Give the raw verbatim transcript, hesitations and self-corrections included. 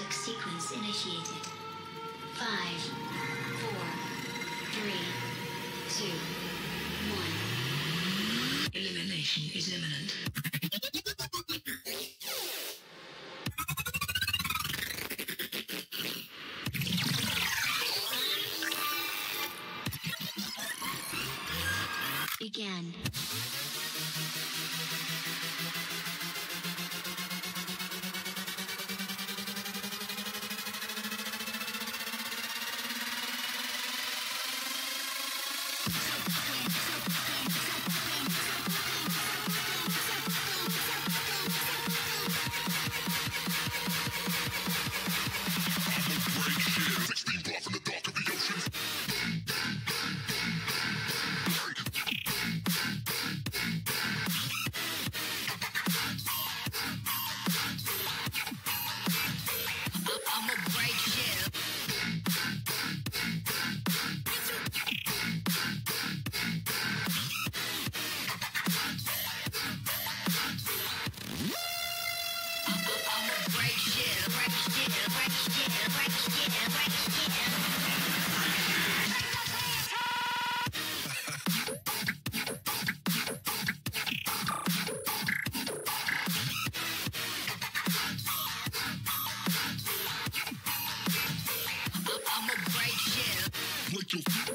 music sequence initiated. Five, four, three, two, one. Elimination is imminent. Again. Thank you.